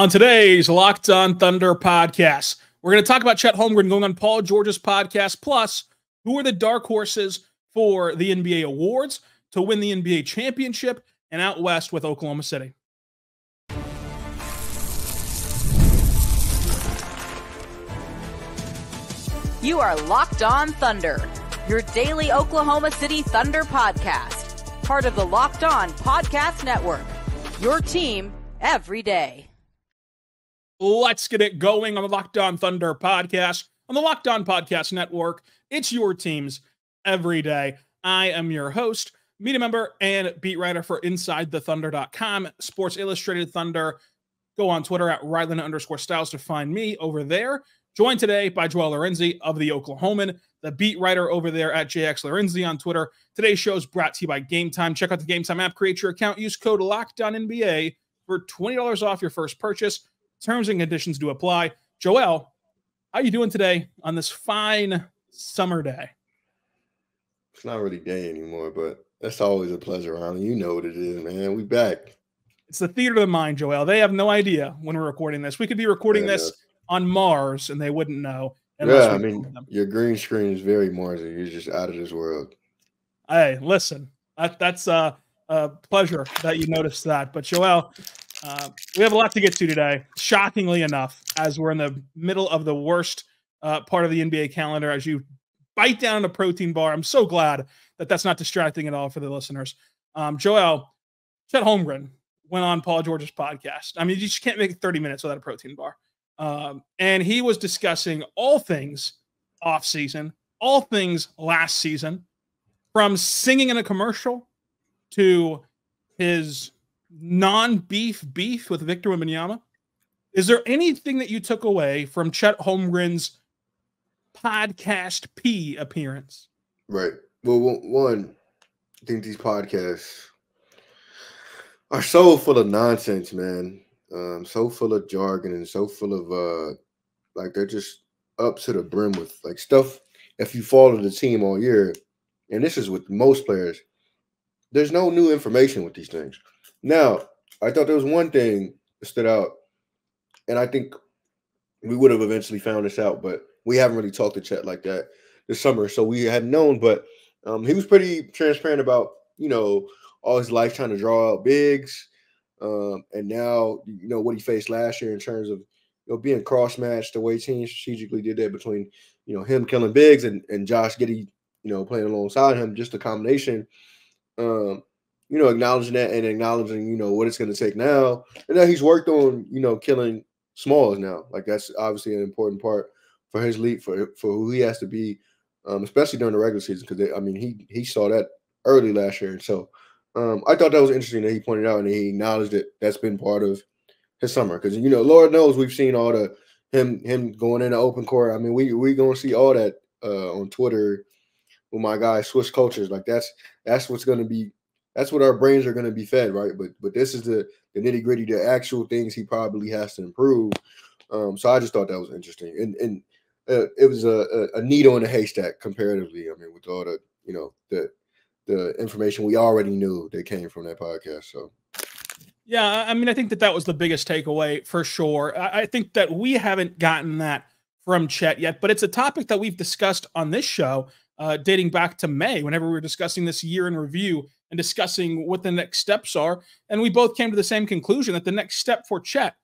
On today's Locked on Thunder podcast, we're going to talk about Chet Holmgren going on Paul George's podcast, plus who are the dark horses for the NBA awards to win the NBA championship and out west with Oklahoma City. You are Locked on Thunder, your daily Oklahoma City Thunder podcast, part of the Locked on Podcast Network, your team every day. Let's get it going on the Locked on Thunder podcast, on the Locked on Podcast Network. It's your teams every day. I am your host, media member and beat writer for InsideTheThunder.com, Sports Illustrated Thunder. Go on Twitter at @Ryland_Styles to find me over there. Joined today by Joel Lorenzi of the Oklahoman, the beat writer over there at JXLorenzi on Twitter. Today's show is brought to you by Game Time. Check out the Game Time app, create your account, use code LOCKEDONNBA for $20 off your first purchase. Terms and conditions do apply. Joel, how you doing today on this fine summer day? It's not really day anymore, but that's always a pleasure, Ron. You know what it is, man. We back. It's the theater of the mind, Joel. They have no idea when we're recording this. We could be recording this on Mars, and they wouldn't know. Yeah, I mean, your green screen is very Martian. You're just out of this world. Hey, listen, that's a pleasure that you noticed that. But, Joel, we have a lot to get to today, shockingly enough, as we're in the middle of the worst part of the NBA calendar as you bite down a protein bar. I'm so glad that that's not distracting at all for the listeners. Joel, Chet Holmgren went on Paul George's podcast. I mean, you just can't make it 30 minutes without a protein bar. And he was discussing all things offseason, all things last season, from singing in a commercial to his non-beef with Victor Wembanyama. Is there anything that you took away from Chet Holmgren's podcast appearance? Right. Well, one, I think these podcasts are so full of nonsense, man. So full of jargon and so full of like they're just up to the brim with like stuff. If you follow the team all year, and this is with most players, there's no new information with these things. Now, I thought there was one thing that stood out, and I think we would have eventually found this out, but we haven't really talked to Chet like that this summer, so we hadn't known, but he was pretty transparent about, you know, all his life trying to draw out bigs, and now, you know, what he faced last year in terms of, you know, being cross-matched, the way teams strategically did that between, you know, him killing bigs and Josh Giddey, you know, playing alongside him, just a combination, you know, acknowledging that and acknowledging, you know, what it's going to take now. And then he's worked on, you know, killing smalls now. Like, that's obviously an important part for his league, for who he has to be, especially during the regular season. Because, I mean, he saw that early last year. And so I thought that was interesting that he pointed out and he acknowledged that that's been part of his summer. Because, you know, Lord knows we've seen all the him going into open court. I mean, we going to see all that on Twitter with my guy Swiss Cultures. Like, that's what's going to be. That's what our brains are going to be fed, right? But this is the nitty-gritty, the actual things he probably has to improve. So I just thought that was interesting. And it was a needle in a haystack comparatively, I mean, with all the, you know, the information we already knew that came from that podcast. So, yeah, I mean, I think that was the biggest takeaway for sure. I think that we haven't gotten that from Chet yet, but it's a topic that we've discussed on this show dating back to May, whenever we were discussing this year in review and discussing what the next steps are. And we both came to the same conclusion that the next step for Chet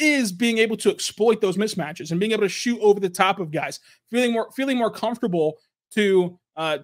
is being able to exploit those mismatches and being able to shoot over the top of guys, feeling more comfortable to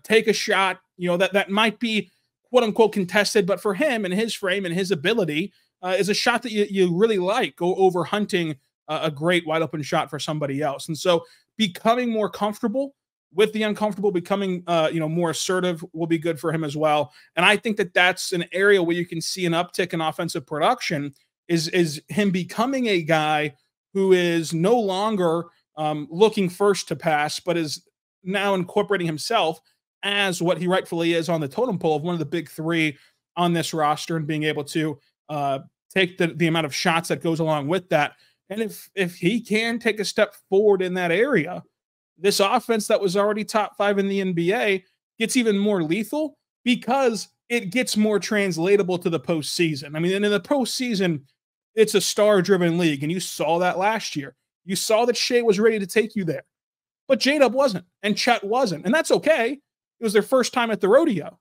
take a shot, you know, that might be quote unquote contested, but for him and his frame and his ability is a shot that you really like, go over hunting a great wide open shot for somebody else. And so becoming more comfortable with the uncomfortable, becoming you know, more assertive will be good for him as well. And I think that that's an area where you can see an uptick in offensive production is him becoming a guy who is no longer looking first to pass, but is now incorporating himself as what he rightfully is on the totem pole of one of the big three on this roster and being able to take the amount of shots that goes along with that. And if he can take a step forward in that area, this offense that was already top five in the NBA gets even more lethal because it gets more translatable to the postseason. I mean, and in the postseason, It's a star-driven league, and you saw that last year. You saw that Shai was ready to take you there, but J-Dub wasn't, and Chet wasn't, and that's okay. It was their first time at the rodeo,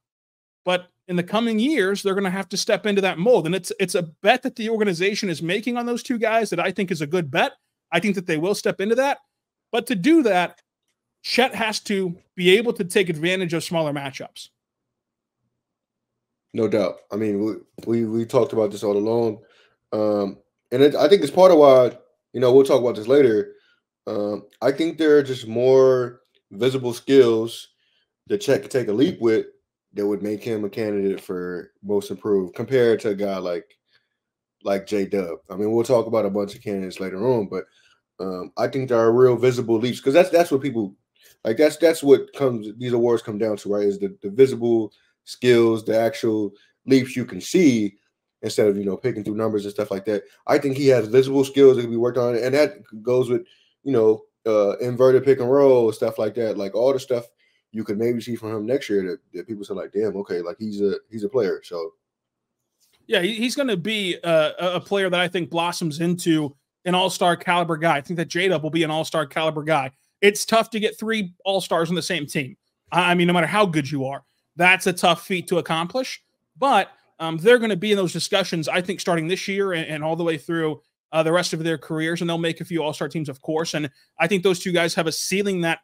but in the coming years, they're going to have to step into that mold, and it's a bet that the organization is making on those two guys that I think is a good bet. I think that they will step into that, but to do that, Chet has to be able to take advantage of smaller matchups. No doubt. I mean, we talked about this all along. And I think it's part of why, you know, we'll talk about this later. I think there are just more visible skills that Chet could take a leap with that would make him a candidate for most improved compared to a guy like J-Dub. I mean, we'll talk about a bunch of candidates later on, but I think there are real visible leaps because that's what people like. That's what comes. These awards come down to, right? Is the visible skills, the actual leaps you can see instead of, you know, picking through numbers and stuff like that. I think he has visible skills that can be worked on, and that goes with, you know, inverted pick and roll, stuff like that, like all the stuff you could maybe see from him next year that people say like, damn, okay, like he's a player. So yeah, he's going to be a player that I think blossoms into an all-star caliber guy. I think that J-Dub will be an all-star caliber guy. It's tough to get three all-stars on the same team. I mean, no matter how good you are, that's a tough feat to accomplish, but they're going to be in those discussions, I think, starting this year and all the way through the rest of their careers, and they'll make a few all-star teams, of course, and I think those two guys have a ceiling that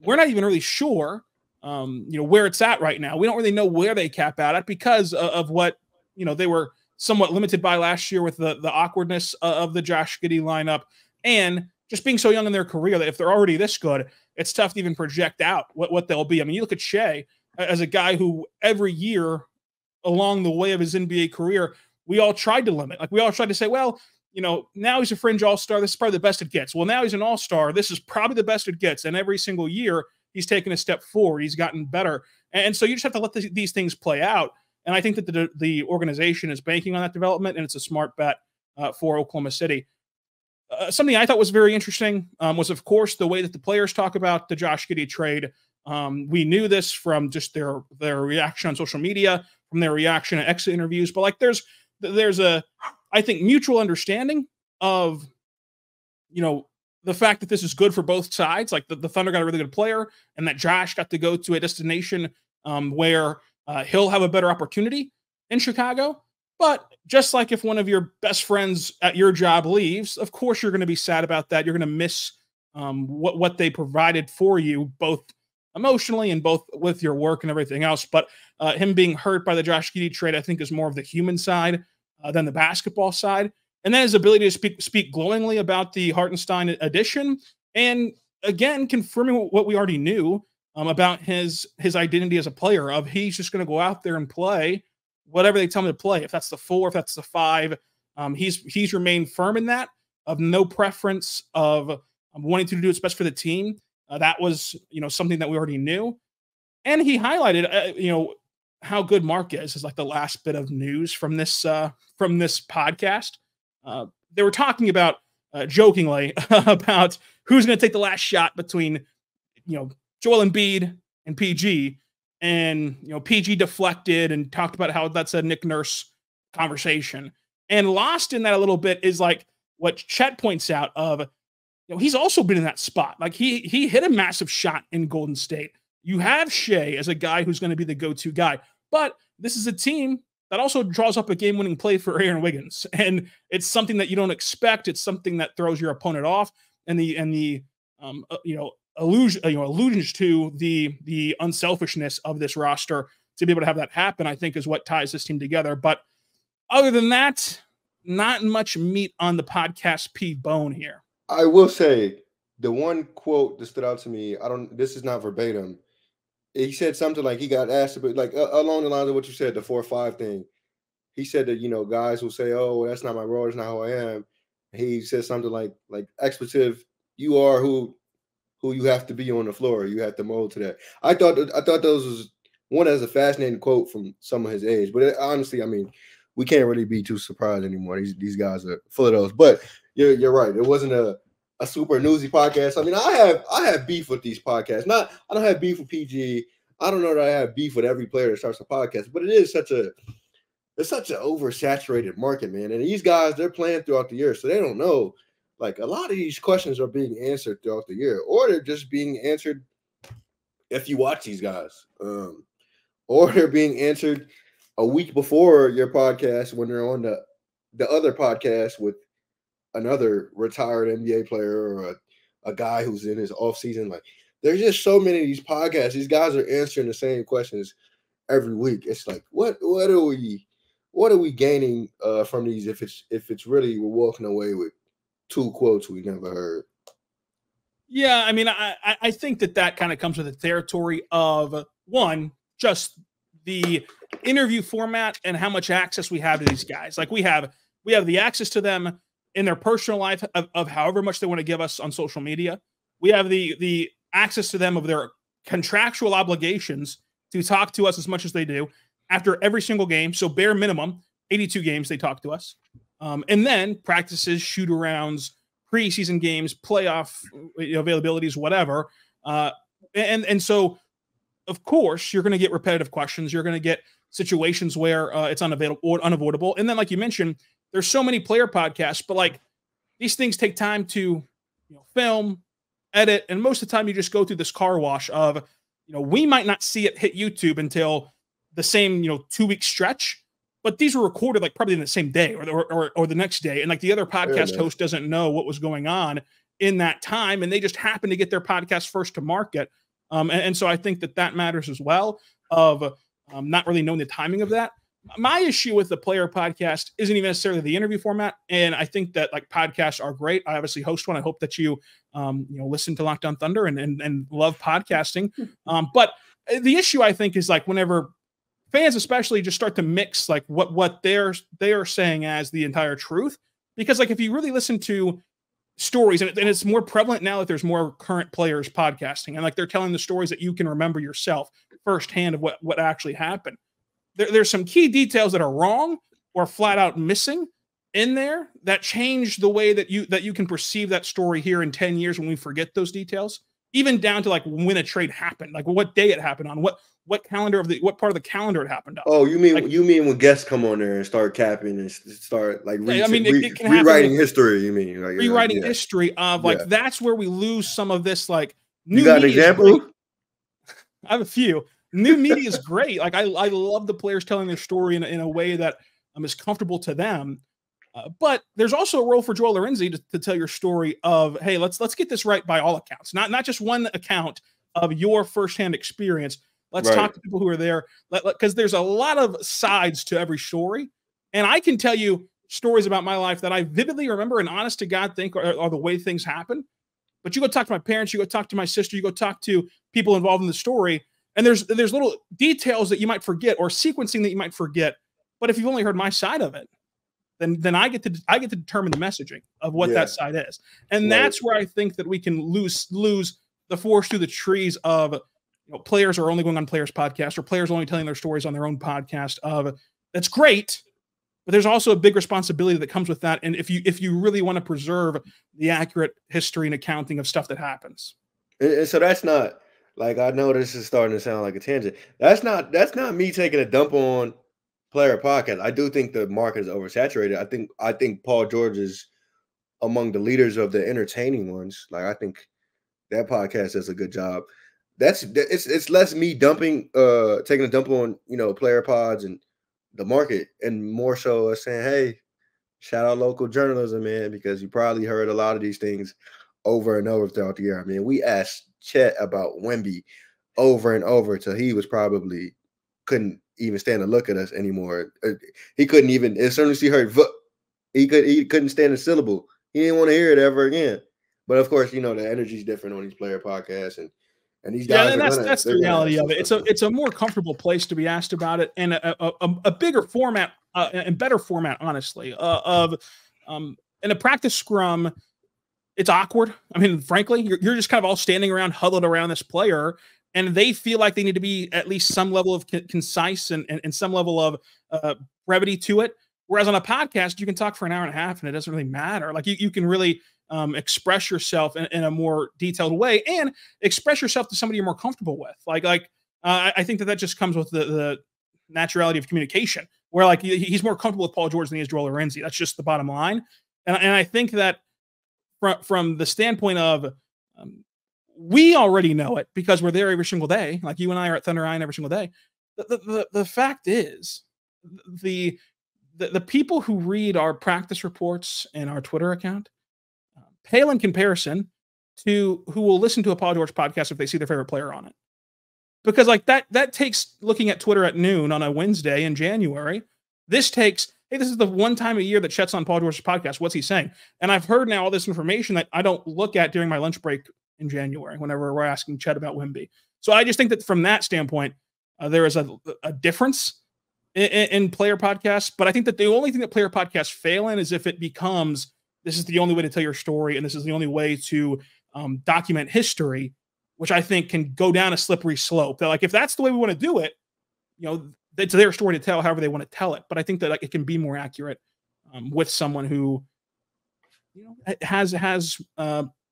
we're not even really sure, you know, where it's at right now. We don't really know where they cap out at because of what, you know, they were somewhat limited by last year with the awkwardness of the Josh Giddey lineup and just being so young in their career that if they're already this good, it's tough to even project out what they'll be. I mean, you look at Shai as a guy who every year along the way of his NBA career, we all tried to limit. Like we all tried to say, well, you know, now he's a fringe all-star. This is probably the best it gets. Well, now he's an all-star. This is probably the best it gets. And every single year he's taken a step forward. He's gotten better. And so you just have to let these things play out. And I think that the organization is banking on that development, and it's a smart bet for Oklahoma City. Something I thought was very interesting was, of course, the way that the players talk about the Josh Giddey trade. We knew this from just their reaction on social media, from their reaction at exit interviews. But like, there's a, I think, mutual understanding of, you know, the fact that this is good for both sides. Like the Thunder got a really good player, and that Josh got to go to a destination where. He'll have a better opportunity in Chicago, but just like if one of your best friends at your job leaves, of course you're going to be sad about that. You're going to miss what they provided for you, both emotionally and both with your work and everything else. But him being hurt by the Josh Giddey trade, I think, is more of the human side than the basketball side. And then his ability to speak glowingly about the Hartenstein addition, and again confirming what we already knew. About his identity as a player, of he's just going to go out there and play whatever they tell him to play. If that's the 4, if that's the 5, he's remained firm in that, of no preference, of wanting to do what's best for the team. That was, you know, something that we already knew, and he highlighted, you know, how good Mark is like the last bit of news from this podcast. They were talking about jokingly about who's going to take the last shot between, you know, Joel Embiid and PG, and, you know, PG deflected and talked about how that's a Nick Nurse conversation, and lost in that a little bit is like what Chet points out of, you know, he's also been in that spot. Like he hit a massive shot in Golden State. You have Shai as a guy who's going to be the go-to guy, but this is a team that also draws up a game-winning play for Aaron Wiggins. And it's something that you don't expect. It's something that throws your opponent off, and allusions to the unselfishness of this roster to be able to have that happen, I think, is what ties this team together. But other than that, not much meat on the podcast P-bone here. I will say the one quote that stood out to me, this is not verbatim. He said something like he got asked about, like along the lines of what you said, the 4 or 5 thing. He said that, you know, guys will say, oh, that's not my role, that's not who I am. He said something like expletive, you are who you have to be on the floor. You have to mold to that. I thought those was one as a fascinating quote from someone his age, but honestly, I mean, we can't really be too surprised anymore. These guys are full of those. But you're right. It wasn't a super newsy podcast. I mean, I have beef with these podcasts. I don't have beef with PG. I don't know that I have beef with every player that starts a podcast, but it is such a it's such an oversaturated market, man. And these guys, they're playing throughout the year, so they don't know. Like, a lot of these questions are being answered throughout the year, or they're just being answered if you watch these guys, or they're being answered a week before your podcast when they're on the other podcast with another retired NBA player or a guy who's in his offseason. Like, there's just so many of these podcasts. These guys are answering the same questions every week. It's like, what are we gaining from these if it's really we're walking away with two quotes we never heard? Yeah, I mean, I think that kind of comes with the territory of, one, just the interview format and how much access we have to these guys. Like, we have the access to them in their personal life of however much they want to give us on social media. We have the access to them of their contractual obligations to talk to us as much as they do after every single game. So bare minimum, 82 games they talk to us. And then practices, shoot-arounds, preseason games, playoff availabilities, whatever. And so, of course, you're going to get repetitive questions. You're going to get situations where it's unavailable or unavoidable. And then, like you mentioned, there's so many player podcasts, but like these things take time to film, edit, and most of the time you just go through this car wash of, we might not see it hit YouTube until the same 2-week stretch. But these were recorded like probably in the same day or the next day. And like the other podcast host doesn't know what was going on in that time. And they just happen to get their podcast first to market. And so I think that matters as well of not really knowing the timing of that. My issue with the player podcast isn't even necessarily the interview format. And I think that like podcasts are great. I obviously host one. I hope that you, listen to Locked on Thunder and love podcasting. But the issue I think is like whenever fans especially just start to mix like what they are saying as the entire truth. Because like if you really listen to stories, and it's more prevalent now that there's more current players podcasting, and like they're telling the stories that you can remember yourself firsthand of what actually happened. There's some key details that are wrong or flat out missing in there that change the way that you can perceive that story here in 10 years when we forget those details. Even down to like when a trade happened, like what day it happened on, what part of the calendar it happened on. Oh, you mean when guests come on there and start capping and start like rewriting history? You mean like, rewriting history of like that's where we lose some of this like new. You got an example? I have a few. New media is great. Like I love the players telling their story in a way that is comfortable to them. But there's also a role for Joel Lorenzi to tell your story of, hey, let's get this right by all accounts, not just one account of your firsthand experience. Let's talk to people who are there, because there's a lot of sides to every story. And I can tell you stories about my life that I vividly remember and honest to God think are the way things happen. But you go talk to my parents, you go talk to my sister, you go talk to people involved in the story, and there's little details that you might forget or sequencing that you might forget. But if you've only heard my side of it, then I get to determine the messaging of what that side is. And that's where I think that we can lose the forest through the trees of players are only going on players' podcast, or players only telling their stories on their own podcast. Of that's great, but there's also a big responsibility that comes with that. And if you really want to preserve the accurate history and accounting of stuff that happens. And so that's not like, I know this is starting to sound like a tangent. That's not me taking a dump on player podcast. I do think the market is oversaturated. I think Paul George is among the leaders of the entertaining ones. Like, I think that podcast does a good job. It's less me dumping, taking a dump on player pods and the market, and more so us saying, hey, shout out local journalism, man, because you probably heard a lot of these things over and over throughout the year. I mean, we asked Chet about Wemby over and over till he was probably couldn't even stand to look at us anymore. He couldn't even, as soon as he heard he couldn't stand a syllable. He didn't want to hear it ever again. But of course, the energy's different on these player podcasts, and these guys. Yeah, and that's the reality of it. It's a more comfortable place to be asked about it, and a bigger format and better format, honestly. In a practice scrum, it's awkward. I mean, frankly, you're just kind of all standing around, huddled around this player. And they feel like they need to be at least some level of concise and some level of brevity to it. Whereas on a podcast, you can talk for an hour and a half and it doesn't really matter. Like you can really express yourself in a more detailed way and express yourself to somebody you're more comfortable with. I think that just comes with the naturality of communication. where like he's more comfortable with Paul George than he is Joel Lorenzi. That's just the bottom line. And I think that from the standpoint of we already know it because we're there every single day. Like you and I are at Thunder Island every single day. The fact is the people who read our practice reports and our Twitter account pale in comparison to who will listen to a Paul George podcast if they see their favorite player on it. Because like that takes looking at Twitter at noon on a Wednesday in January. This takes, hey, this is the one time a year that Chet's on Paul George's podcast. What's he saying? And I've heard now all this information that I don't look at during my lunch break in January whenever we're asking Chet about Wemby. So I just think that from that standpoint, there is a difference in player podcasts. But I think that the only thing that player podcasts fail in is if it becomes, this is the only way to tell your story and this is the only way to document history, which I think can go down a slippery slope. That like, if that's the way we want to do it, you know, it's their story to tell however they want to tell it. But I think that like, it can be more accurate with someone who, you know, has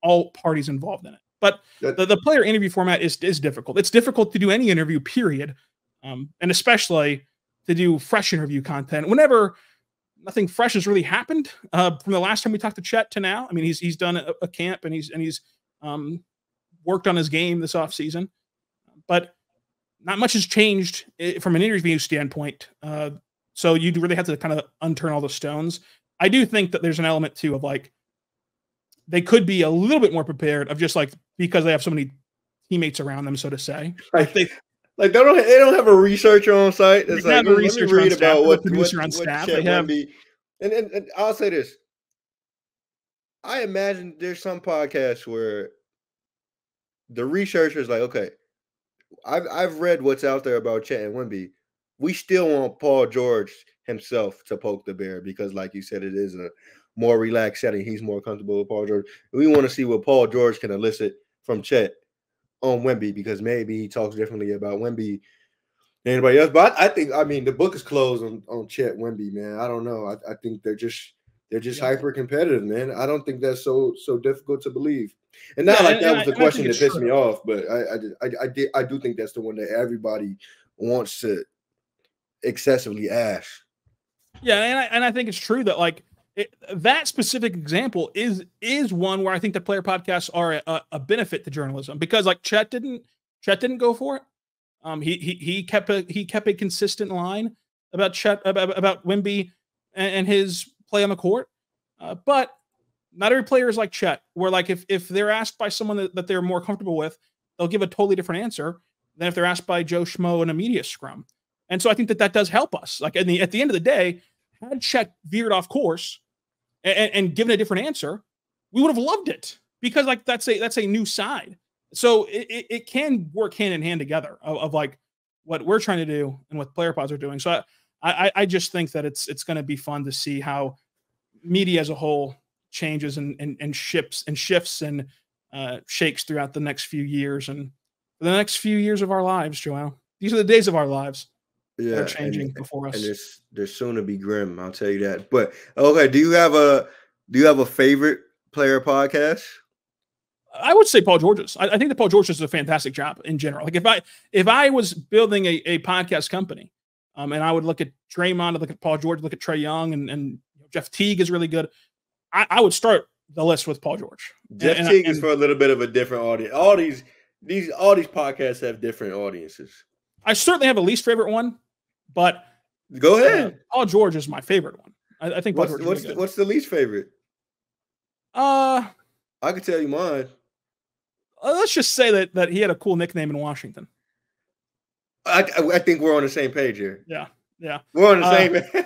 all parties involved in it. But the player interview format is difficult. It's difficult to do any interview, period. And especially to do fresh interview content. Whenever nothing fresh has really happened from the last time we talked to Chet to now. I mean, he's done a camp and he's worked on his game this offseason, but not much has changed from an interview standpoint. So you'd really have to kind of unturn all the stones. I do think that there's an element too of like, they could be a little bit more prepared of just like, because they have so many teammates around them, so to say. Right. Like they don't have a researcher on site. It's like, let me read about what producer on staff they have. And I'll say this. I imagine there's some podcasts where the researcher is like, okay, I've read what's out there about Chet and Wemby. We still want Paul George himself to poke the bear because, like you said, it is a more relaxed setting. He's more comfortable with Paul George. We want to see what Paul George can elicit from Chet on Wemby because maybe he talks differently about Wemby than anybody else. But I mean, the book is closed on Chet Wemby, man. I don't know. I think they're just hyper competitive, man. I don't think that's so difficult to believe. And not like that was the question that pissed me off, but I do think that's the one that everybody wants to excessively ask. Yeah, and I think it's true that like that specific example is one where I think the player podcasts are a benefit to journalism because like Chet didn't go for it. He kept a consistent line about Chet about Wemby and his play on the court, but not every player is like Chet, where like if they're asked by someone that they're more comfortable with, they'll give a totally different answer than if they're asked by Joe Schmo in a media scrum. And so I think that does help us. Like at the end of the day, had Chet veered off course and given a different answer, we would have loved it because like that's a new side. So it can work hand in hand together of like what we're trying to do and what player pods are doing. So I just think that it's going to be fun to see how media as a whole changes and shifts and shakes throughout the next few years and the next few years of our lives, Joel. These are the days of our lives. Yeah, they're changing before us. And they're soon to be grim. I'll tell you that. But okay, do you have a favorite player podcast? I would say Paul George's. I think that Paul George does a fantastic job in general. Like if I was building a podcast company, and I would look at Draymond, I'd look at Paul George, look at Trae Young, and Jeff Teague is really good. I would start the list with Paul George. Jeff Teague is for a little bit of a different audience. All these podcasts have different audiences. I certainly have a least favorite one, but go ahead. Paul George is my favorite one. I think. What's the least favorite? I could tell you mine. Let's just say that he had a cool nickname in Washington. I think we're on the same page here. Yeah, we're on the same.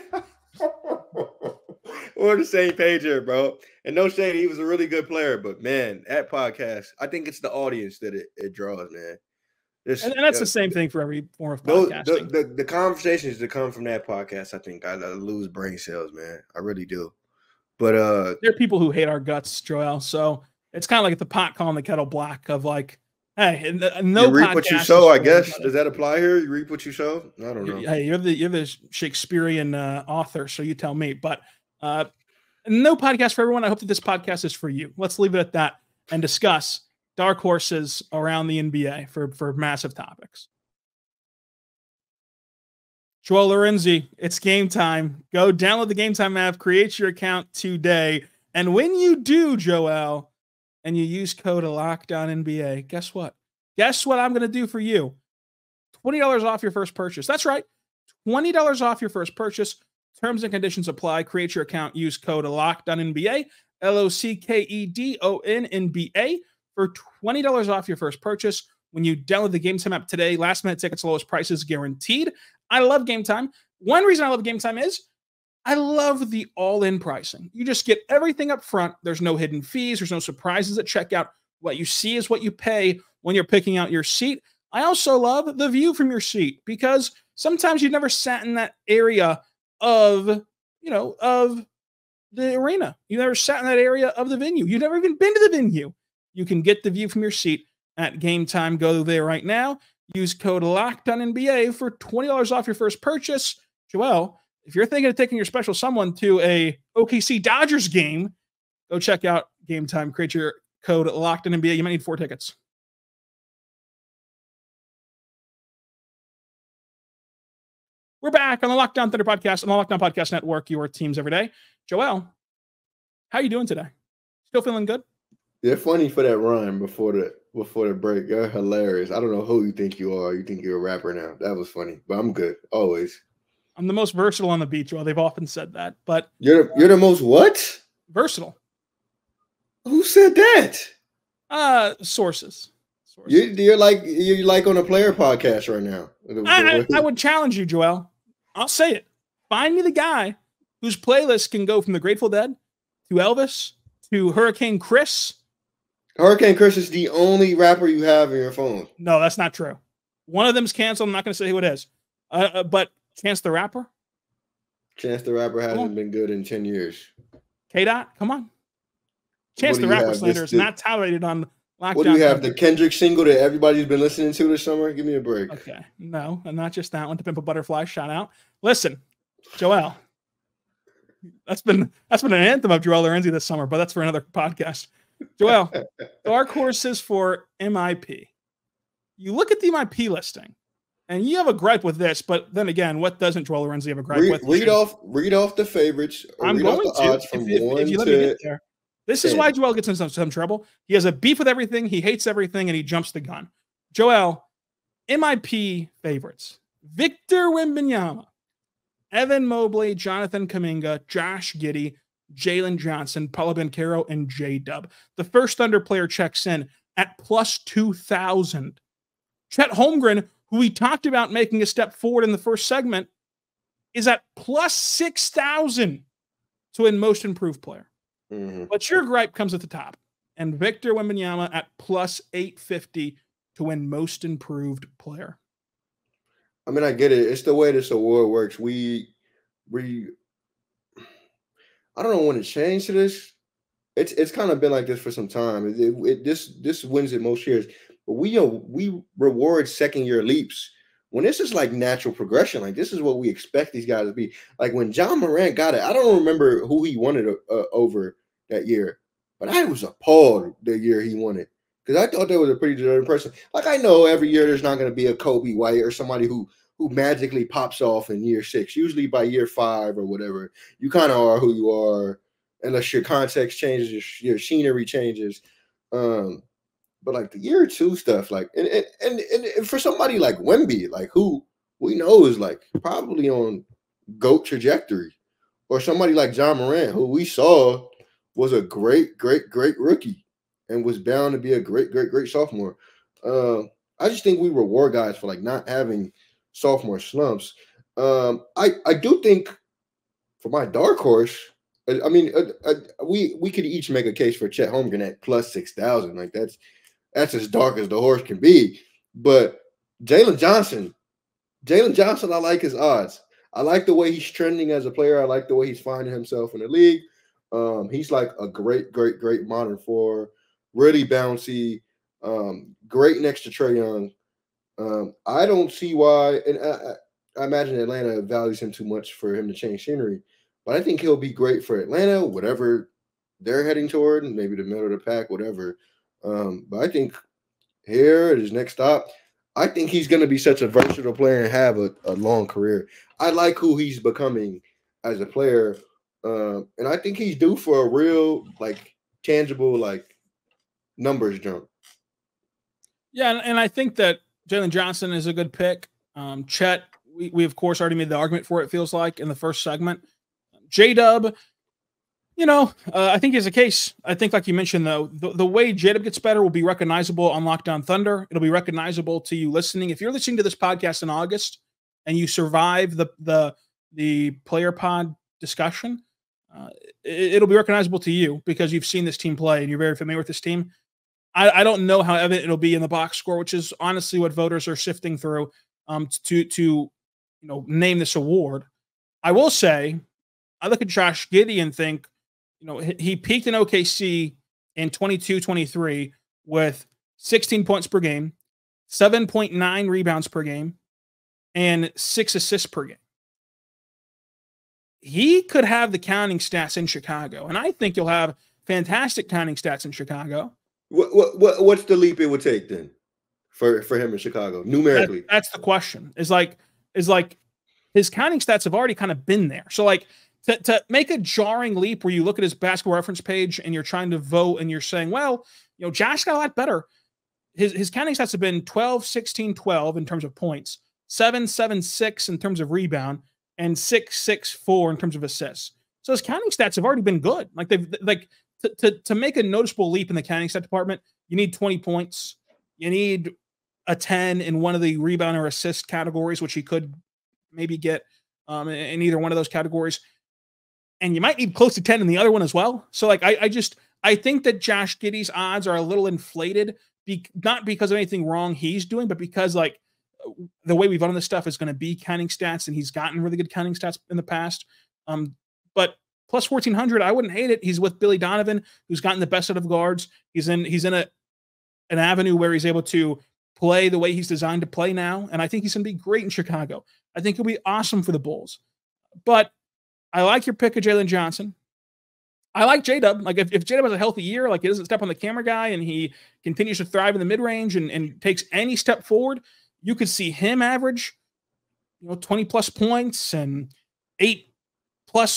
We're on the same page here, bro. And no shade, he was a really good player, but man, that podcast, I think it's the audience that it draws, man. And that's the same thing for every form of podcasting. The conversations that come from that podcast, I think I lose brain cells, man. I really do. But there are people who hate our guts, Joel. So it's kind of like the pot calling the kettle black of like, hey, you reap what you sow, I guess. Does that apply here? You reap what you sow? I don't know. Hey, you're the Shakespearean author, so you tell me. But no podcast for everyone. I hope that this podcast is for you. Let's leave it at that and discuss dark horses around the NBA for massive topics. Joel Lorenzi, it's game time. Go download the Game Time app, create your account today. And when you do, Joel, and you use code LOCKEDONNBA, guess what? Guess what I'm going to do for you? $20 off your first purchase. That's right. $20 off your first purchase. Terms and conditions apply. Create your account. Use code LOCKEDONNBA, LOCKEDONNBA, for $20 off your first purchase. When you download the Game Time app today, last-minute tickets, lowest prices guaranteed. I love Game Time. One reason I love Game Time is I love the all-in pricing. You just get everything up front. There's no hidden fees. There's no surprises at checkout. What you see is what you pay when you're picking out your seat. I also love the view from your seat because sometimes you've never sat in that area of, of the arena. You've never sat in that area of the venue. You've never even been to the venue. You can get the view from your seat at Game Time. Go there right now. Use code LOCKEDONNBA for $20 off your first purchase. Joel, if you're thinking of taking your special someone to a OKC Dodgers game, go check out Game Time. Create your code LOCKEDONNBA. You might need 4 tickets. We're back on the Locked on Thunder podcast, on the Locked on Podcast Network, your teams every day. Joel, how are you doing today? Still feeling good? They're funny for that rhyme before the break. They're hilarious. I don't know who you think you are. You think you're a rapper now. That was funny, but I'm good. Always. I'm the most versatile on the beat, Joel. They've often said that, but you're the most what? Versatile. Who said that? Sources. You're like on a player podcast right now. I would challenge you, Joel. I'll say it. Find me the guy whose playlist can go from the Grateful Dead to Elvis to Hurricane Chris. Hurricane Chris is the only rapper you have in your phone. No, that's not true. One of them's canceled. I'm not going to say who it is. But Chance the Rapper? Chance the Rapper hasn't been good in 10 years. K-Dot, come on. Chance the Rapper slander is not tolerated on Lockdown. What do you have, the Kendrick single that everybody's been listening to this summer? Give me a break. Okay. No, and not just that one, To Pimp a Butterfly, shout out. Listen, Joel, that's been an anthem of Joel Lorenzi this summer, but that's for another podcast. Joel, dark horses for MIP. You look at the MIP listing, and you have a gripe with this, but then again, what doesn't Joel Lorenzi have a gripe with? Read off the favorites. I'm going to. If you let me get there. This is why Joel gets in some trouble. He has a beef with everything. He hates everything, and he jumps the gun. Joel, MIP favorites. Victor Wembanyama, Evan Mobley, Jonathan Kuminga, Josh Giddey, Jalen Johnson, Paolo Banchero, and J-Dub. The first Thunder player checks in at +2,000. Chet Holmgren, who we talked about making a step forward in the first segment, is at +6,000 to win most improved player. Mm-hmm. But your gripe comes at the top. And Victor Wembanyama at +850 to win most improved player. I mean, I get it. It's the way this award works. I don't want to change to this. It's kind of been like this for some time. This wins it most years. But we reward second-year leaps. When this is like natural progression, like this is what we expect these guys to be. Like when Ja Morant got it, I don't remember who he won it over that year, but I was appalled the year he won it because I thought that was a pretty deserving person. Like I know every year there's not going to be a Kobe White or somebody who magically pops off in year 6. Usually by year 5 or whatever, you kind of are who you are unless your context changes, your scenery changes. But like the year 2 stuff, like and for somebody like Wemby, like who we know is like probably on GOAT trajectory, or somebody like Ja Morant, who we saw was a great, great, great rookie and was bound to be a great, great, great sophomore. I just think we reward guys for like not having sophomore slumps. I do think for my dark horse, we could each make a case for Chet Holmgren at +6,000. Like that's as dark as the horse can be. But Jalen Johnson, I like his odds. I like the way he's trending as a player. I like the way he's finding himself in the league. He's like a great, great, great modern four, really bouncy, great next to Trae Young. I don't see why, and I imagine Atlanta values him too much for him to change scenery, but I think he'll be great for Atlanta, whatever they're heading toward, and maybe the middle of the pack, whatever. But I think here at his next stop, I think he's going to be such a versatile player and have a long career. I like who he's becoming as a player, and I think he's due for a real, like, tangible, like, numbers jump. Yeah, and I think that Jalen Johnson is a good pick. Chet, we of course already made the argument for it feels like in the first segment. J-Dub, you know, I think he's a case. I think, like you mentioned, though, the way J-Dub gets better will be recognizable on Locked on Thunder. It'll be recognizable to you listening. If you're listening to this podcast in August and you survive the player pod discussion, it'll be recognizable to you because you've seen this team play and you're very familiar with this team. I don't know how evident it'll be in the box score, which is honestly what voters are sifting through to you know, name this award. I will say, I look at Josh Giddey and think, you know, he peaked in OKC in 22-23 with 16 points per game, 7.9 rebounds per game, and 6 assists per game. He could have the counting stats in Chicago, and I think you'll have fantastic counting stats in Chicago. What's the leap it would take then for him in Chicago numerically? That's the question. Is like his counting stats have already kind of been there. So like to make a jarring leap where you look at his basketball reference page and you're trying to vote and you're saying, well, you know, Josh got a lot better. His counting stats have been 12, 16, 12 in terms of points, 7, 7, 6 in terms of rebound, and 6, 6, 4 in terms of assists. So his counting stats have already been good. Like they've like. To make a noticeable leap in the counting stat department, you need 20 points. You need a 10 in one of the rebound or assist categories, which he could maybe get in either one of those categories. And you might need close to 10 in the other one as well. So, like, I think that Josh Giddey's odds are a little inflated, not because of anything wrong he's doing, but because, like, the way we've done this stuff is going to be counting stats, and he's gotten really good counting stats in the past. But plus 1,400, I wouldn't hate it. He's with Billy Donovan, who's gotten the best out of guards. He's in an avenue where he's able to play the way he's designed to play now, and I think he's going to be great in Chicago. I think he'll be awesome for the Bulls. But I like your pick of Jalen Johnson. I like J-Dub. Like if J-Dub has a healthy year, like he doesn't step on the camera guy and he continues to thrive in the mid-range and takes any step forward, you could see him average, you know, 20-plus points and 8+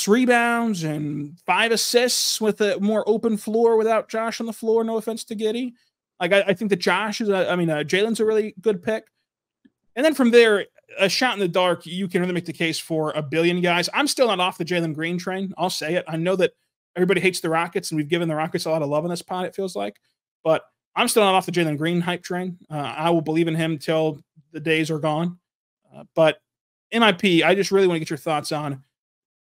rebounds and 5 assists with a more open floor without Josh on the floor. No offense to Giddey. Like, I think that Jalen's a really good pick. And then from there, a shot in the dark, you can really make the case for a billion guys. I'm still not off the Jalen Green train. I'll say it. I know that everybody hates the Rockets, and we've given the Rockets a lot of love in this pod, it feels like. But I'm still not off the Jalen Green hype train. I will believe in him till the days are gone. But MIP, I just really want to get your thoughts on,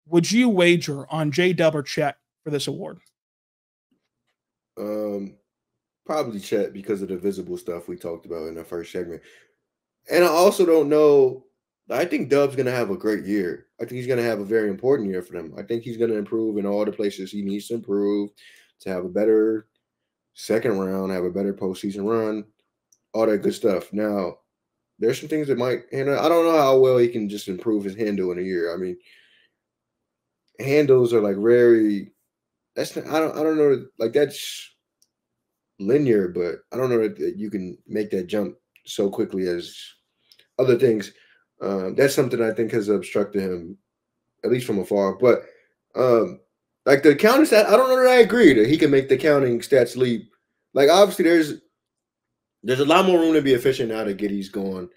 would you wager on J-Dub or Chet for this award? Probably Chet because of the visible stuff we talked about in the first segment. And I also don't know. I think Dub's going to have a great year. I think he's going to have a very important year for them. I think he's going to improve in all the places he needs to improve to have a better second round, have a better postseason run, all that good stuff. Now, there's some things that might – and I don't know how well he can just improve his handle in a year. I mean – handles are like very. That's I don't know. Like that's linear, but I don't know that you can make that jump so quickly as other things. That's something I think has obstructed him, at least from afar. But like the counting stat, I don't know that I agree that he can make the counting stats leap. Like obviously, there's a lot more room to be efficient now that Giddey's gone.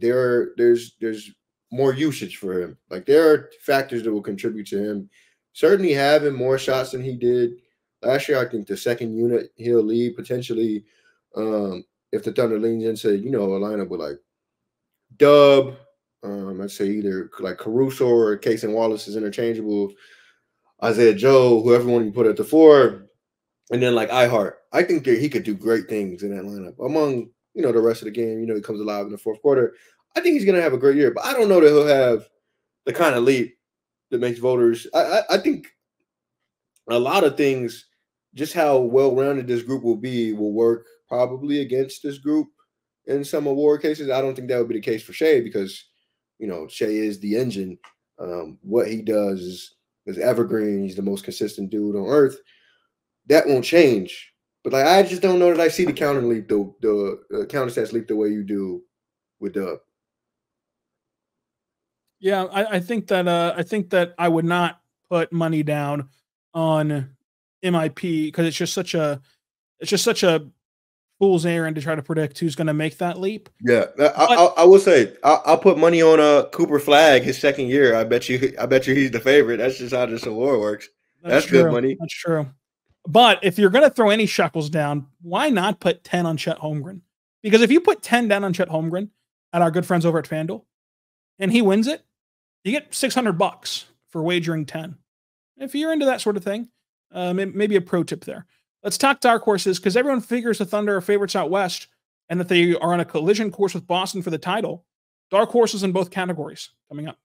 There's more usage for him. Like there are factors that will contribute to him. Certainly having more shots than he did last year. I think the second unit he'll lead potentially if the Thunder leans into, you know, a lineup with like Dub, I'd say either like Caruso or Case and Wallace is interchangeable. Isaiah Joe, whoever one you put at the 4. And then like Iheart. I think that he could do great things in that lineup. Among, you know, the rest of the game, you know, he comes alive in the fourth quarter. I think he's going to have a great year, but I don't know that he'll have the kind of leap that makes voters. I think a lot of things, just how well-rounded this group will be, will work probably against this group in some award cases. I don't think that would be the case for Shai because, you know, Shai is the engine. What he does is evergreen. He's the most consistent dude on earth. That won't change. But, like, I just don't know that I see the counter stats leap the way you do with Dub? Yeah, I think that I would not put money down on MIP because it's just such a fool's errand to try to predict who's going to make that leap. Yeah, I will say I'll put money on Cooper Flagg his second year. I bet you he's the favorite. That's just how this award works. That's true. Good money. That's true. But if you're going to throw any shekels down, why not put 10 on Chet Holmgren? Because if you put 10 down on Chet Holmgren at our good friends over at FanDuel, and he wins it, you get $600 for wagering 10. If you're into that sort of thing, maybe a pro tip there. Let's talk dark horses, because everyone figures the Thunder are favorites out west and that they are on a collision course with Boston for the title. Dark horses in both categories coming up.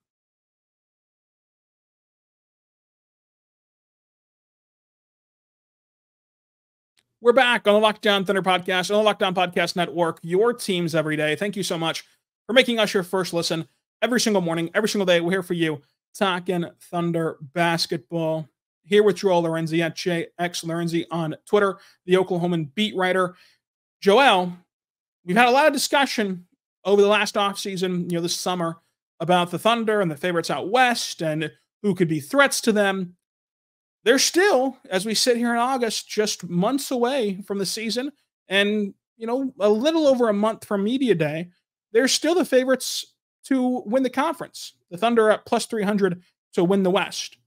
We're back on the Locked On Thunder podcast, on the Locked On Podcast Network, your teams every day. Thank you so much for making us your first listen every single morning, every single day. We're here for you, talking Thunder basketball. Here with Joel Lorenzi at JX Lorenzi on Twitter, the Oklahoman beat writer. Joel, we've had a lot of discussion over the last offseason, you know, this summer, about the Thunder and the favorites out west and who could be threats to them. They're still, as we sit here in August, just months away from the season and, you know, a little over a month from Media Day. They're still the favorites to win the conference. The Thunder at plus 300 to win the West.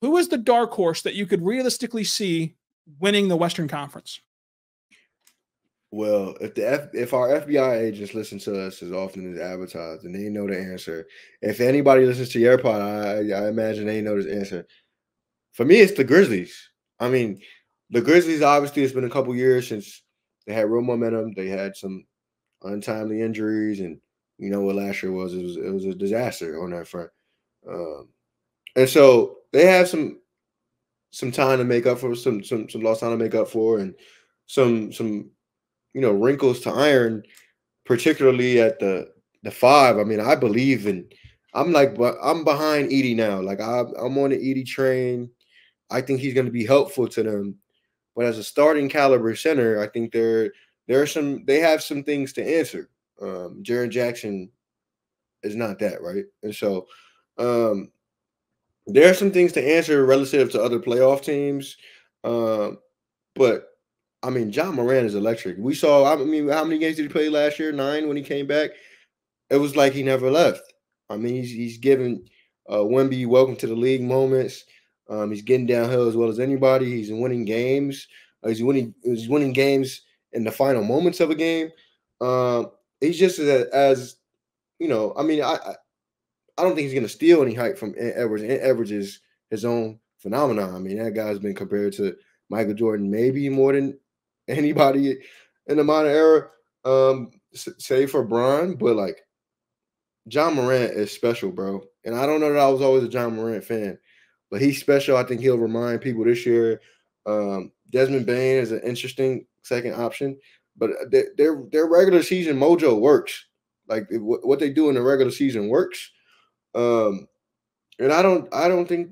Who is the dark horse that you could realistically see winning the Western Conference? Well, if our FBI agents listen to us as often as advertised, and they know the answer. If anybody listens to your pod, I imagine they know this answer. For me, it's the Grizzlies. I mean, the Grizzlies, obviously, it's been a couple years since they had real momentum. They had some untimely injuries, and you know what last year was. It was a disaster on that front. And so they have some time to make up for, some lost time to make up for, and some you know, wrinkles to iron, particularly at the five. I mean, I believe in. I'm behind Edey now. Like I'm on the Edey train. I think he's going to be helpful to them, but as a starting caliber center, I think they have some things to answer. Jaren Jackson is not that, right? And so there are some things to answer relative to other playoff teams. But I mean, Ja Morant is electric. We saw, I mean, how many games did he play last year? 9 when he came back. It was like he never left. I mean, he's giving Wemby welcome to the league moments. He's getting downhill as well as anybody. He's winning games. He's winning games in the final moments of a game. He's just as you know. I mean, I don't think he's going to steal any hype from Ant Edwards. Ant Edwards is his own phenomenon. I mean, that guy's been compared to Michael Jordan maybe more than anybody in the modern era, save for Bron. But like, Ja Morant is special, bro. And I don't know that I was always a Ja Morant fan, but he's special. I think he'll remind people this year. Desmond Bane is an interesting second option, but their regular season mojo works. Like what they do in the regular season works. And I don't think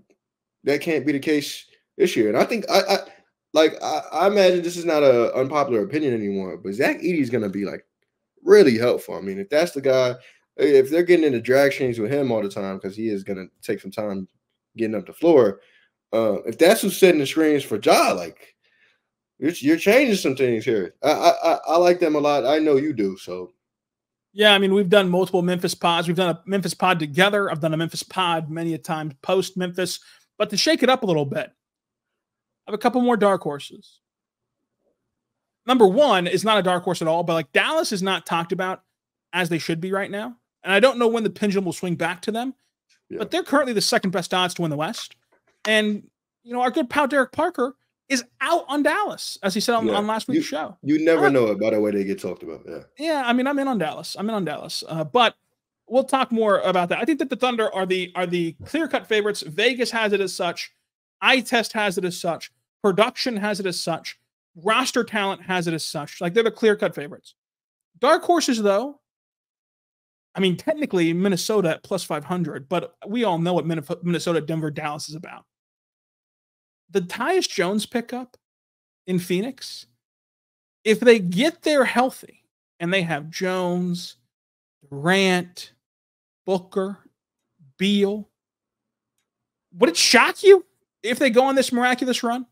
that can't be the case this year. And I think I imagine this is not an unpopular opinion anymore, but Zach Edey's going to be like really helpful. I mean, if that's the guy, if they're getting into drag screens with him all the time, because he is going to take some time getting up the floor. If that's who's setting the screens for Ja, like you're changing some things here. I like them a lot. I know you do. So. Yeah, I mean, we've done multiple Memphis pods. We've done a Memphis pod together. I've done a Memphis pod many a times post-Memphis. But to shake it up a little bit, I have a couple more dark horses. Number one is not a dark horse at all, but like Dallas is not talked about as they should be right now. And I don't know when the pendulum will swing back to them. Yeah. But they're currently the second best odds to win the West. And, you know, our good pal Derek Parker is out on Dallas, as he said on last week's show. You never know about the way they get talked about. Yeah. Yeah. I mean, I'm in on Dallas. But we'll talk more about that. I think that the Thunder are the clear-cut favorites. Vegas has it as such. Eye test has it as such. Production has it as such. Roster talent has it as such. Like, they're the clear-cut favorites. Dark horses, though. I mean, technically Minnesota at plus 500, but we all know what Minnesota, Denver, Dallas is about. The Tyus Jones pickup in Phoenix, if they get there healthy and they have Jones Durant, Booker, Beal. Would it shock you if they go on this miraculous run?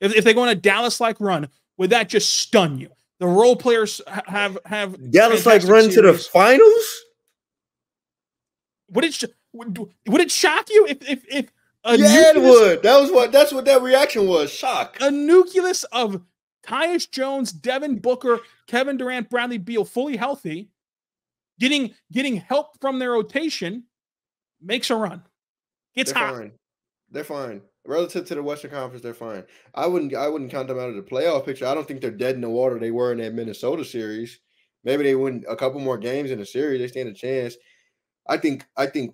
If they go on a Dallas-like run, would that just stun you? The role players have Dallas-like run series. To the finals? Would it shock you if a nucleus, it would. That's what that reaction was. Shock. A nucleus of Tyus Jones, Devin Booker, Kevin Durant, Bradley Beal, fully healthy, getting help from their rotation, makes a run. It's hot. Fine. They're fine. Relative to the Western Conference, they're fine. I wouldn't count them out of the playoff picture. I don't think they're dead in the water they were in that Minnesota series. Maybe they win a couple more games in the series. They stand a chance. I think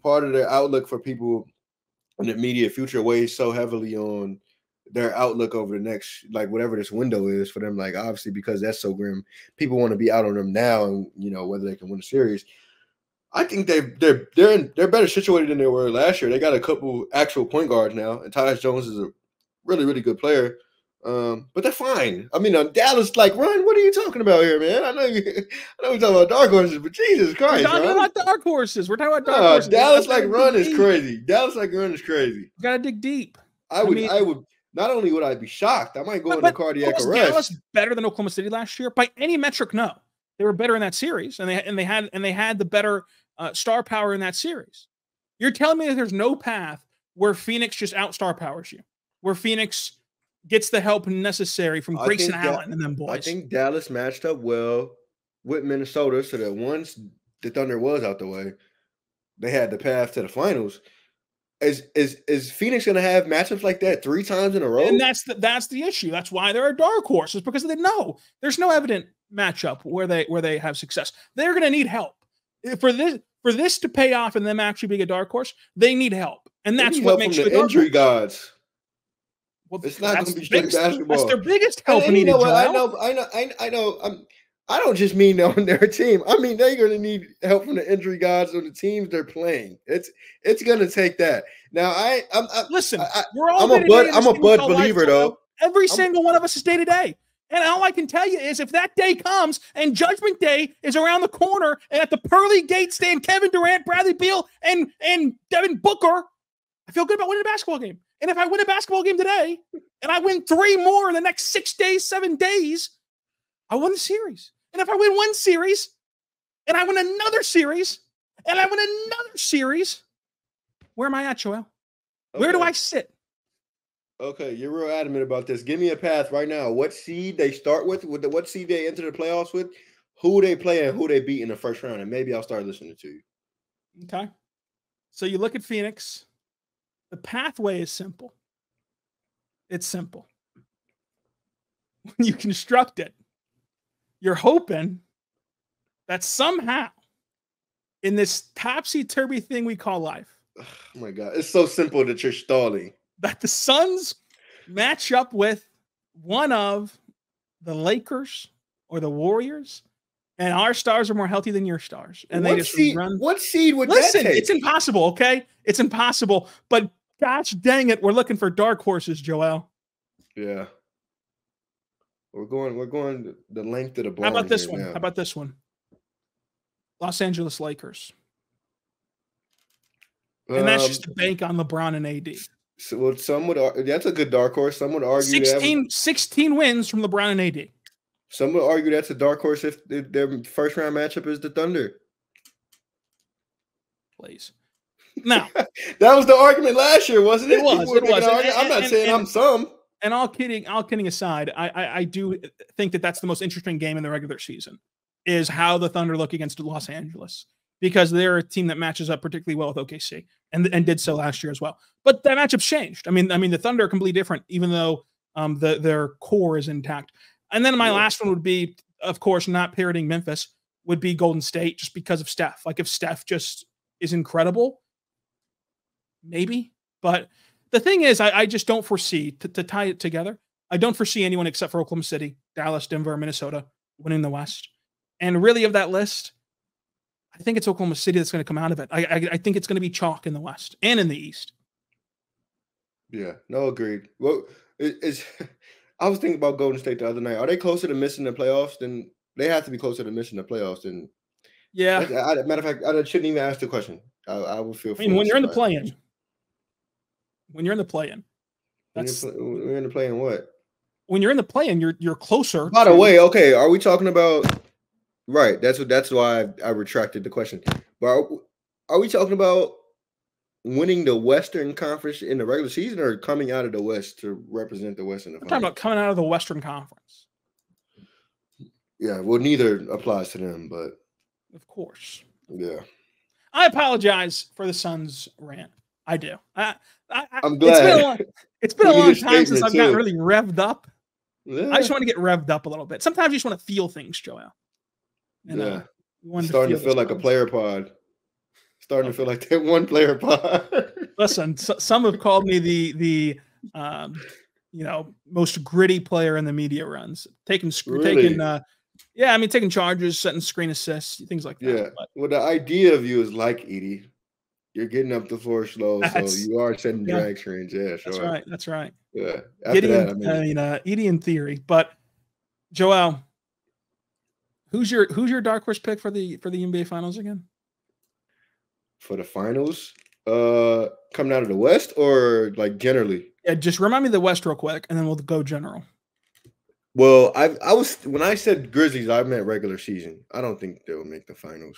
part of their outlook for people in the immediate future weighs so heavily on their outlook over the next, like, whatever this window is for them. Like, obviously, because that's so grim, people want to be out on them now, and you know whether they can win a series. I think they're better situated than they were last year. They got a couple actual point guards now, and Tyus Jones is a really, really good player. But they're fine. I mean, Dallas, like, Ron, what are you talking about here, man? I know we're talking about dark horses, but Jesus Christ, We're talking about dark horses. Dallas, like, run is crazy. Dallas, like, run is crazy. You gotta dig deep. I would. Not only would I be shocked, I might go into cardiac arrest. Dallas better than Oklahoma City last year by any metric? No, they were better in that series, and they had the better star power in that series. You're telling me that there's no path where Phoenix just out star powers you, where Phoenix gets the help necessary from Grayson Allen and them boys. I think Dallas matched up well with Minnesota, so that once the Thunder was out the way, they had the path to the finals. Is Phoenix going to have matchups like that 3 times in a row? And that's the issue. That's why there are dark horses, because they know there's no evident matchup where they have success. They're going to need help for this to pay off and them actually being a dark horse. They need help, and that's what makes the injury gods. Well, it's not going to be straight basketball. That's their biggest help. And you know what? I know. I don't just mean on their team. I mean, they're going to need help from the injury gods on the teams they're playing. It's going to take that. Now, I'm a bud believer, though. Every single one of us is day to day. And all I can tell you is if that day comes and Judgment Day is around the corner and at the pearly gates stand Kevin Durant, Bradley Beal, and Devin Booker, I feel good about winning a basketball game. And if I win a basketball game today and I win 3 more in the next 6 days, 7 days, I won the series. And if I win one series, and I win another series, and I win another series, where am I at, Joel? Okay. Where do I sit? Okay, you're real adamant about this. Give me a path right now. What seed they start with what seed they enter the playoffs with, who they play and who they beat in the first round, and maybe I'll start listening to you. Okay. So you look at Phoenix. The pathway is simple. It's simple. When you construct it, you're hoping that somehow in this topsy-turvy thing we call life. Oh, my God. It's so simple that you're stalling. That the Suns match up with one of the Lakers or the Warriors, and our stars are more healthy than your stars. And what they just seed, run. What seed would that take? It's impossible, okay? It's impossible. But gosh dang it, we're looking for dark horses, Joel. Yeah. We're going the length of the bar. How about this one? Now. How about this one? Los Angeles Lakers. And that's just a bank on LeBron and AD. So, well, some would argue that's a good dark horse. Some would argue 16 wins from LeBron and AD. Some would argue that's a dark horse if their first round matchup is the Thunder. Please. Now that was the argument last year, wasn't it? It was. And all kidding aside, I do think that that's the most interesting game in the regular season is how the Thunder look against Los Angeles, because they're a team that matches up particularly well with OKC and did so last year as well. But that matchup's changed. I mean, the Thunder are completely different, even though their core is intact. And then my last one would be, of course, not parroting Memphis, would be Golden State just because of Steph. Like if Steph just is incredible, maybe, but – the thing is, I just don't foresee, to tie it together, I don't foresee anyone except for Oklahoma City, Dallas, Denver, Minnesota winning the West. And really of that list, I think it's Oklahoma City that's going to come out of it. I think it's going to be chalk in the West and in the East. Yeah, no, agreed. Well, I was thinking about Golden State the other night. Are they closer to missing the playoffs than – they have to be closer to missing the playoffs than Yeah. Matter of fact, I shouldn't even ask the question. I will feel. I mean, when you're in the play-in. When you're in the play-in. We're in the play-in what? When you're in the play-in, you're closer. By the way, okay, are we talking about? Right. That's why I retracted the question. But are we talking about winning the Western Conference in the regular season, or coming out of the West to represent the West in the finals? I'm talking about coming out of the Western Conference. Yeah, well, neither applies to them, but of course. Yeah. I apologize for the Suns rant. I do. I'm glad. It's been a long time since I've gotten really revved up. Yeah. I just want to get revved up a little bit. Sometimes you just want to feel things, Joel. And, yeah. Starting to feel like a player pod. Starting to feel like that one player pod. Listen, some have called me the most gritty player in the media runs. Taking charges, setting screen assists, things like that. Yeah. But. Well, the idea of you is like Edie. You're getting up the floor slow, so you are setting drag screens. Yeah, sure. That's right. Yeah. Edie in theory, but Joel, who's your dark horse pick for the NBA Finals again? For the finals, coming out of the West, or like generally? Yeah, just remind me of the West real quick, and then we'll go general. Well, when I said Grizzlies, I meant regular season. I don't think they'll make the finals.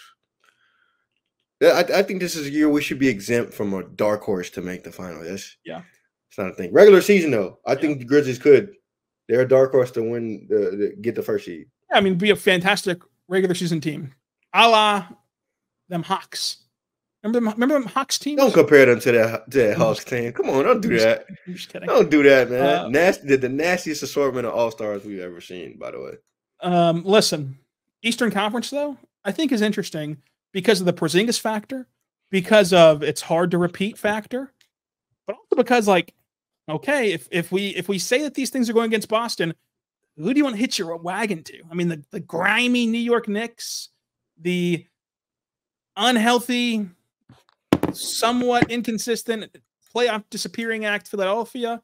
I think this is a year we should be exempt from a dark horse to make the finals. It's not a thing. Regular season though, I think the Grizzlies could. They're a dark horse to win, get the first seed. Yeah, I mean, be a fantastic regular season team, a la them Hawks. Remember them Hawks team? Don't compare them to that Hawks team. Come on, don't do that. I'm just kidding. Don't do that, man. The nastiest assortment of all-stars we've ever seen, by the way. Listen, Eastern Conference, though, I think is interesting because of the Porzingis factor, because of its hard-to-repeat factor, but also because, like, okay, if we say that these things are going against Boston, who do you want to hitch your wagon to? I mean, the grimy New York Knicks, the unhealthy, somewhat inconsistent playoff disappearing act Philadelphia.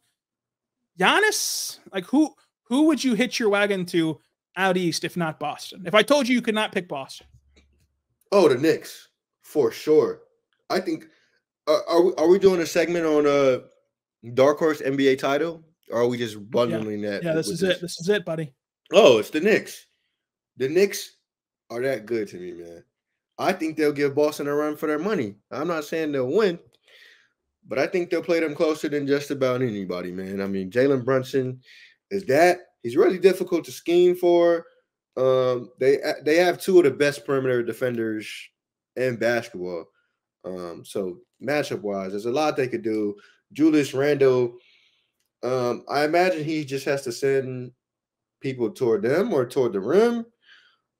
Giannis, like who would you hitch your wagon to out east if not Boston? If I told you could not pick Boston. Oh, the Knicks for sure. I think are we doing a segment on dark horse NBA title, or are we just bundling that? Yeah, this is it. This is it, buddy. Oh, it's the Knicks. The Knicks are that good to me, man. I think they'll give Boston a run for their money. I'm not saying they'll win, but I think they'll play them closer than just about anybody, man. I mean, Jalen Brunson is that. He's really difficult to scheme for. They have two of the best perimeter defenders in basketball. So matchup-wise, there's a lot they could do. Julius Randle, I imagine he just has to send people toward them or toward the rim,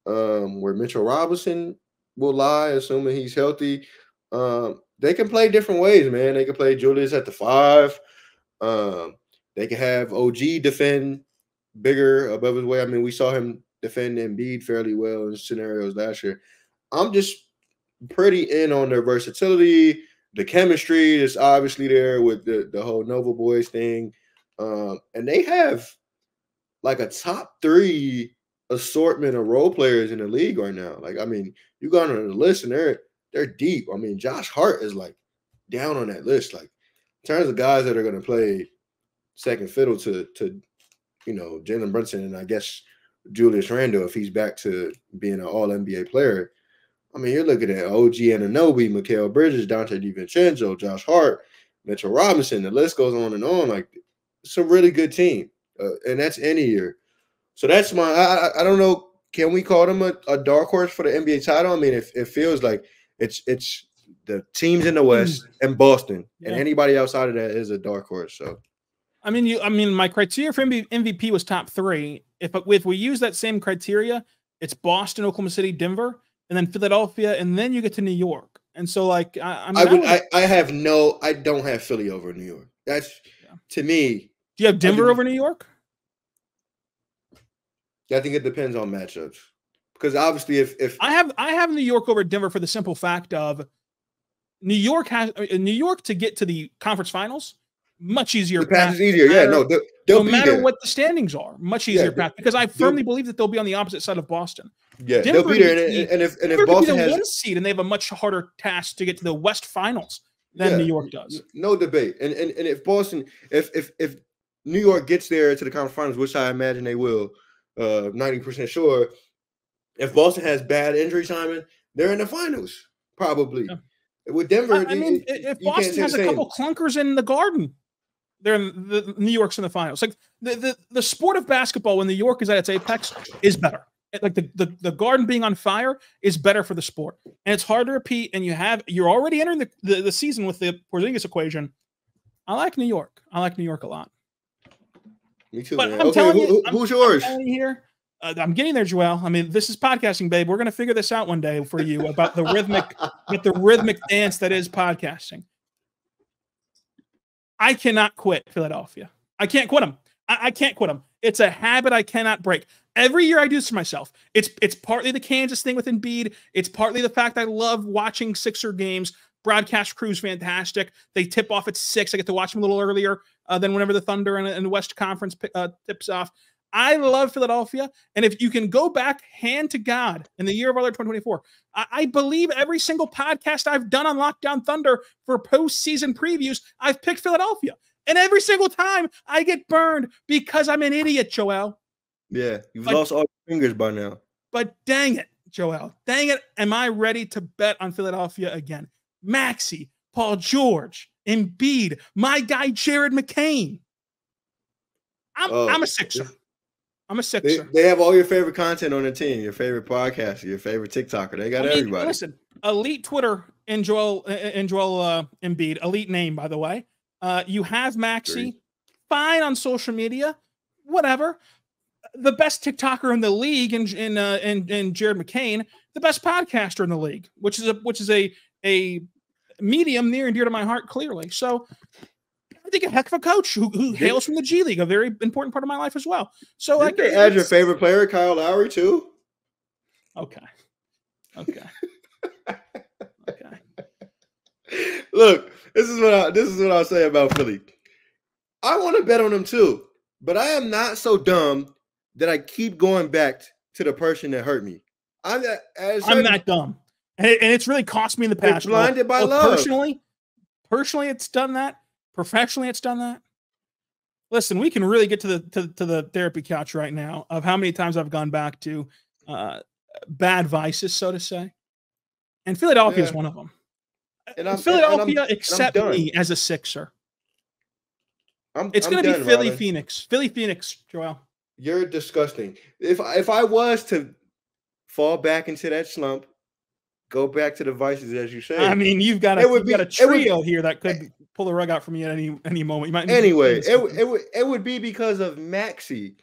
where Mitchell Robinson will lie, assuming he's healthy. They can play different ways, man. They can play Julius at the 5. They can have OG defend bigger above his way. I mean, we saw him defend Embiid fairly well in scenarios last year. I'm just pretty in on their versatility, the chemistry that's obviously there with the whole Nova Boys thing. And they have like a top 3 assortment of role players in the league right now. Like, I mean, you go on the list and they're deep. I mean, Josh Hart is like down on that list. Like, in terms of guys that are going to play second fiddle to Jalen Brunson and I guess Julius Randle if he's back to being an all NBA player. I mean, you're looking at OG Anunoby, Mikal Bridges, Dante DiVincenzo, Josh Hart, Mitchell Robinson. The list goes on and on. Like, it's a really good team, and that's any year. So that's my – I don't know. Can we call them a dark horse for the NBA title? I mean, it feels like it's the teams in the West and Boston, and anybody outside of that is a dark horse. So, I mean, my criteria for MVP was top 3. If we use that same criteria, it's Boston, Oklahoma City, Denver, and then Philadelphia, and then you get to New York. And so, like, I don't have Philly over New York. That's to me. Do you have Denver over New York? I think it depends on matchups, because obviously if I have New York over Denver for the simple fact of New York to get to the conference finals much easier. The path is easier. Yeah, no, no matter what the standings are. Much easier path, because I firmly believe that they'll be on the opposite side of Boston. Yeah, Denver, they'll be there. And if Boston has one seed, and they have a much harder task to get to the West Finals than New York does. No debate. And if Boston, if New York gets there to the conference finals, which I imagine they will, 90% sure. If Boston has bad injury timing, they're in the finals probably. Yeah. With Denver, I mean, if Boston has a couple clunkers in the Garden, they're in the New York's in the finals. Like the sport of basketball when New York is at its apex is better. Like the Garden being on fire is better for the sport, and it's hard to repeat. And you're already entering the season with the Porzingis equation. I like New York. I like New York a lot. Me too. But man. I'm telling you, who's yours? I'm getting there, Joel. I mean, this is podcasting, babe. We're going to figure this out one day for you about the rhythmic, the rhythmic dance that is podcasting. I cannot quit Philadelphia. I can't quit them. I can't quit them. It's a habit I cannot break. Every year I do this for myself. It's partly the Kansas thing with Embiid. It's partly the fact I love watching Sixer games. Broadcast crew's fantastic. They tip off at 6. I get to watch them a little earlier than whenever the Thunder and the West Conference tips off. I love Philadelphia, and if you can go back hand to God in the year of our Lord 2024, I believe every single podcast I've done on Locked on Thunder for postseason previews, I've picked Philadelphia, and every single time I get burned because I'm an idiot, Joel. Yeah, you've lost all your fingers by now. But dang it, Joel, dang it, am I ready to bet on Philadelphia again? Maxey, Paul George, Embiid, my guy Jared McCain. I'm a Sixer. I'm a Sixer. They have all your favorite content on their team, your favorite podcaster, your favorite TikToker. They got everybody. Listen, elite Twitter and Joel Embiid, elite name, by the way. You have Maxey, fine on social media, whatever. The best TikToker in the league, and Jared McCain, the best podcaster in the league, which is a medium near and dear to my heart, clearly. So. I think a heck of a coach who hails from the G League, a very important part of my life as well. So I can add your favorite player, Kyle Lowry, too. Okay. Okay. Look, this is what I'll say about Philly. I want to bet on them too, but I am not so dumb that I keep going back to the person that hurt me. I'm not dumb, and it's really cost me in the past. Blinded by love. Personally, it's done that. Professionally, it's done that. Listen, we can really get to the therapy couch right now of how many times I've gone back to bad vices, so to say. And Philadelphia is one of them. And Philadelphia, accept me as a Sixer. It's going to be Philly, Robin. Phoenix. Philly, Phoenix, Joel. You're disgusting. If I was to fall back into that slump, go back to the vices, as you say. I mean, you've got a trio here that could pull the rug out from you at any moment. You might it would be because of Maxey,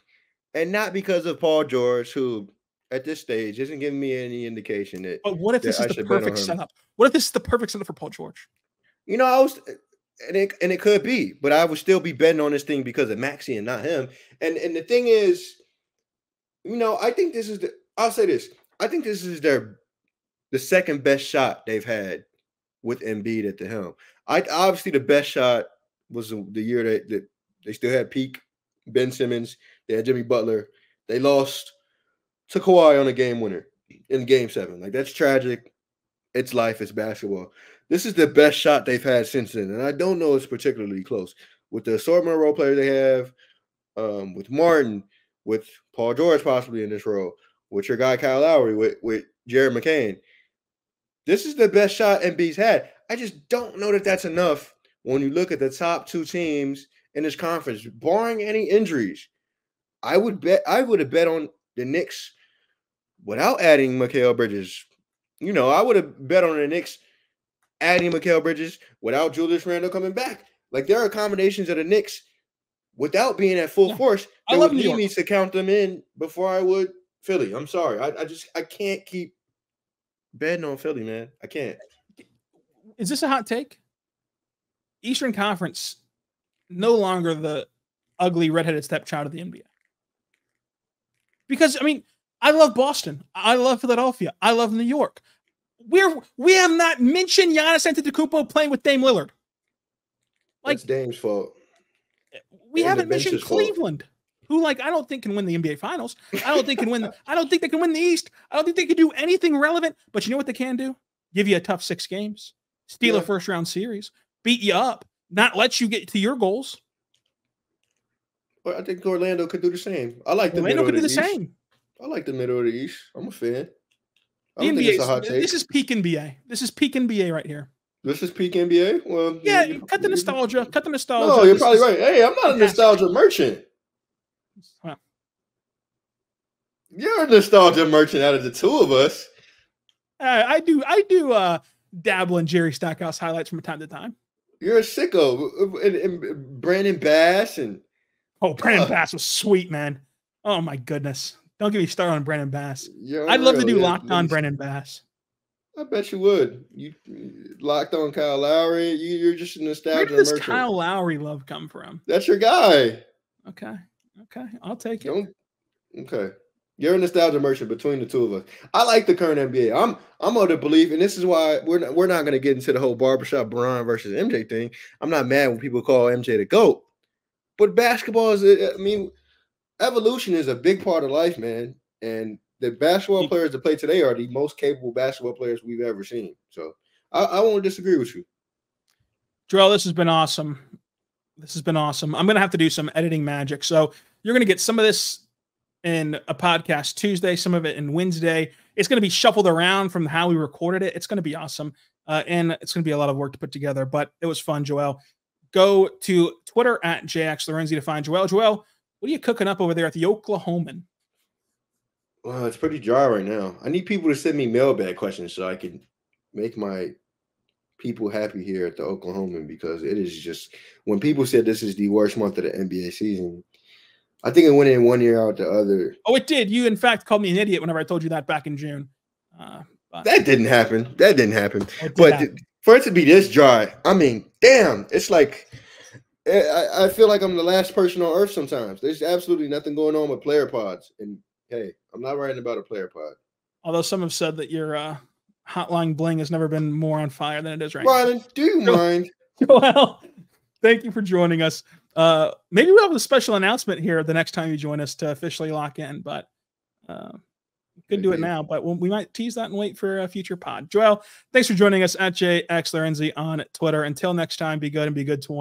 and not because of Paul George, who at this stage isn't giving me any indication that. But what if this is the perfect setup? What if this is the perfect setup for Paul George? You know, it could be, but I would still be betting on this thing because of Maxey and not him. And the thing is, you know, I think this is I'll say this. I think this is the second best shot they've had with Embiid at the helm. Obviously, the best shot was the year that they still had Peak, Ben Simmons, they had Jimmy Butler. They lost to Kawhi on a game winner in Game 7. Like, that's tragic. It's life. It's basketball. This is the best shot they've had since then, and I don't know it's particularly close. With the assortment role player they have, with Martin, with Paul George possibly in this role, with your guy Kyle Lowry, with Jared McCain, this is the best shot Embiid's had. I just don't know that that's enough when you look at the top two teams in this conference, barring any injuries. I would have bet on the Knicks without adding Mikal Bridges. You know, I would have bet on the Knicks adding Mikal Bridges without Julius Randle coming back. Like, there are combinations of the Knicks without being at full force that would lead me to count them in before I would Philly. I'm sorry. I can't keep betting on Philly, man. I can't. Is this a hot take? Eastern Conference, no longer the ugly redheaded stepchild of the NBA. Because, I mean, I love Boston. I love Philadelphia. I love New York. We have not mentioned Giannis Antetokounmpo playing with Dame Lillard. Like, that's Dame's fault. We haven't mentioned Cleveland, who like I don't think can win the NBA Finals. I don't think can win. I don't think they can win the East. I don't think they can do anything relevant. But you know what they can do? Give you a tough 6 games, steal a first round series, beat you up, not let you get to your goals. Well, I think Orlando could do the same. I like the Orlando could do the same. I like the middle of the East. I'm a fan. I don't think it's a hot take. This is peak NBA. This is peak NBA right here. This is peak NBA? Well, yeah, cut the nostalgia. Cut the nostalgia. No, you're probably right. Hey, I'm not a nostalgia merchant. Well, you're a nostalgia merchant out of the two of us. I do dabble in Jerry Stackhouse highlights from time to time. You're a sicko. And Brandon Bass and Brandon Bass was sweet, man. Oh my goodness. Don't get me started on Brandon Bass. I'd love to do Locked on Brandon Bass. I bet you would. You Locked on Kyle Lowry. You're just an nostalgia merchant. Where does Kyle Lowry love come from? That's your guy. Okay. I'll take it. Okay. You're a nostalgia merchant between the two of us. I like the current NBA. I'm of the belief, and this is why we're not going to get into the whole barbershop Bron versus MJ thing. I'm not mad when people call MJ the GOAT. But basketball is, evolution is a big part of life, man. And the basketball players that play today are the most capable basketball players we've ever seen. So I won't disagree with you. Joel, this has been awesome. I'm going to have to do some editing magic. So you're going to get some of this in a podcast Tuesday, some of it in Wednesday. It's going to be shuffled around from how we recorded it. It's going to be awesome. And it's going to be a lot of work to put together. But it was fun, Joel. Go to Twitter at JXLorenzi to find Joel. Joel, what are you cooking up over there at the Oklahoman? Well, it's pretty dry right now. I need people to send me mailbag questions so I can make my people happy here at the Oklahoman, because it is just – when people said this is the worst month of the NBA season, I think it went in one year out the other. Oh, it did. You, in fact, called me an idiot whenever I told you that back in June. That didn't happen. For it to be this dry, I mean, damn, it's like – I feel like I'm the last person on earth sometimes. There's absolutely nothing going on with player pods. And, hey, I'm not writing about a player pod. Although some have said that your hotline bling has never been more on fire than it is right now. Ryan, do you mind? Well, thank you for joining us. Maybe we'll have a special announcement here the next time you join us to officially lock in. But we could do it now. But we might tease that and wait for a future pod. Joel, thanks for joining us at JXLorenzi on Twitter. Until next time, be good and be good to one.